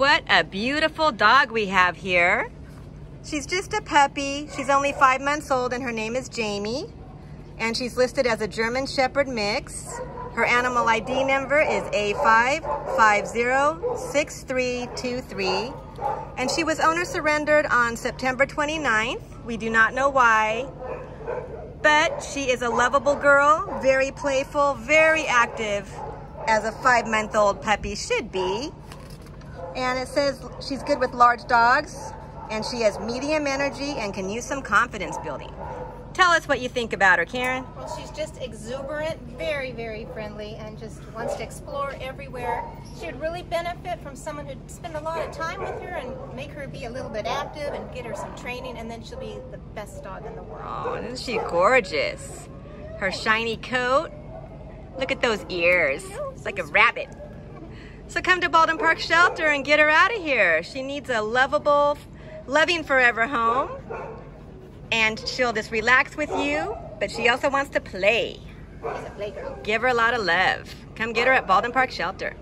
what a beautiful dog we have here. She's just a puppy. She's only 5 months old and her name is Jamie. And she's listed as a German Shepherd mix. Her animal ID number is A5506323. And she was owner surrendered on September 29th. We do not know why, but she is a lovable girl, very playful, very active, as a 5-month-old puppy should be. And it says she's good with large dogs and she has medium energy and can use some confidence building. Tell us what you think about her, Karen. Well, she's just exuberant, very, very friendly, and just wants to explore everywhere. She would really benefit from someone who'd spend a lot of time with her and make her be a little bit active and get her some training, and then she'll be the best dog in the world. Oh, isn't she gorgeous? Her shiny coat. Look at those ears. It's like a rabbit. So come to Baldwin Park Shelter and get her out of here. She needs a lovable, loving forever home. And she'll just relax with you, but she also wants to play. She's a playgirl. Give her a lot of love. Come get her at Baldwin Park Shelter.